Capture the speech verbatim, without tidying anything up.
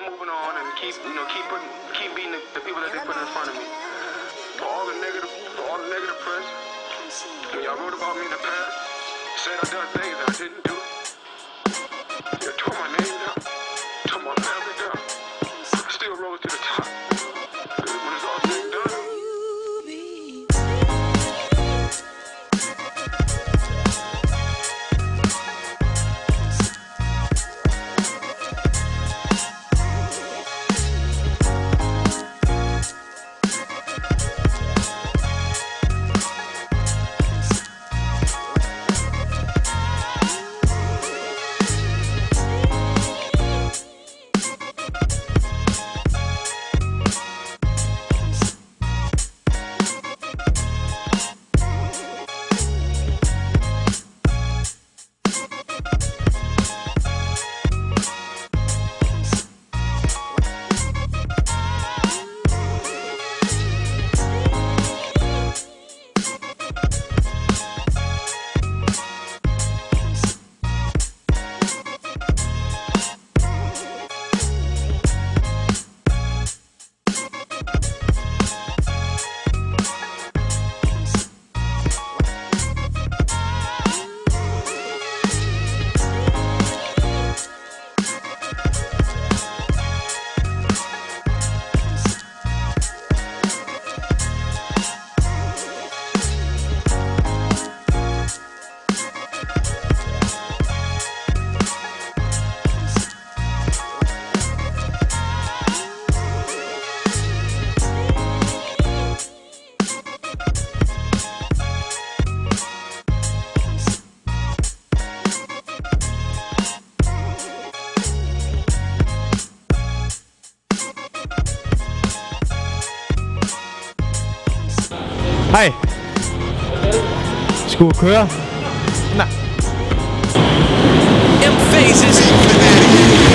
keep moving on and keep, you know, keep putting, keep beating the, the people that they put in front of me. For all the negative, for all the negative press, y'all wrote about me in the past, said I done things I didn't do. Y'all tore my name down, tore my family down. I still rose to the top. When it's all said and done, hej. Skulle du køre? Nej. Emphasis.